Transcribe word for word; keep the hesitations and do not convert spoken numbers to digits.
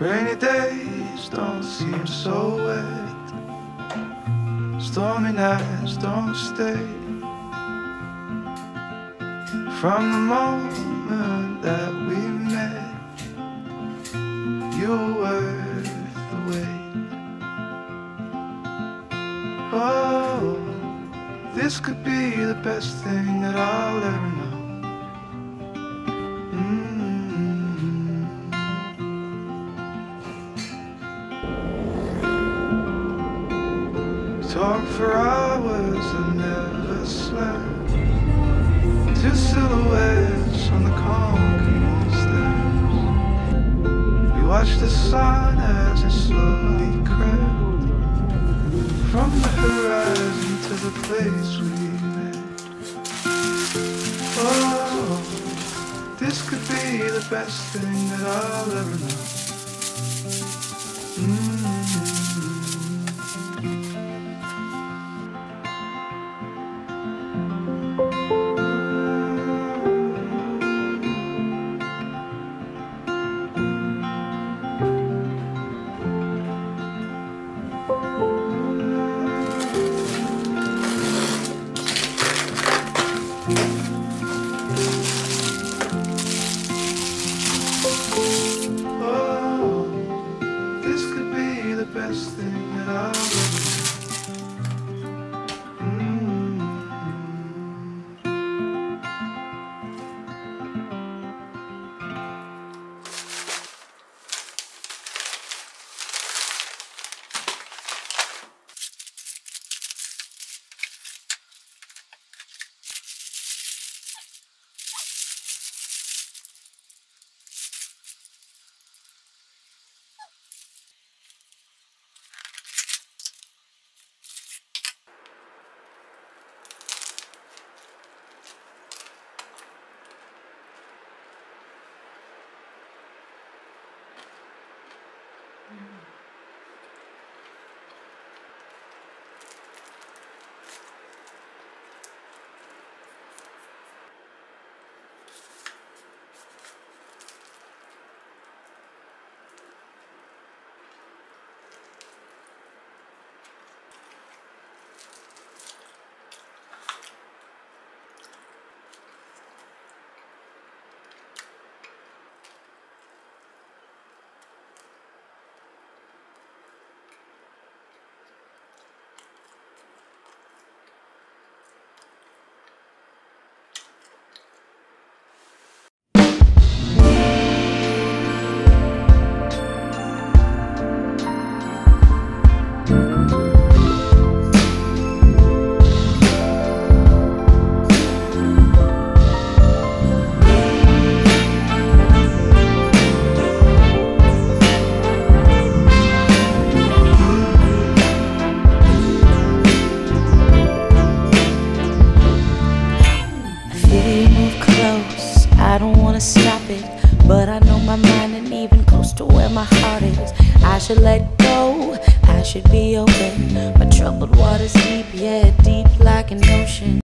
Rainy days don't seem so wet. Stormy nights don't stay. From the moment that we met, you were the this could be the best thing that I'll ever know. Mm-hmm. Talk for hours and never slept. Two silhouettes on the concrete steps. We watched the sun as it slowly crept from the horizon to the place we met. Oh, this could be the best thing that I'll ever know. Best thing that I'll let go, I should be open. My troubled water's deep, yeah, deep like an ocean.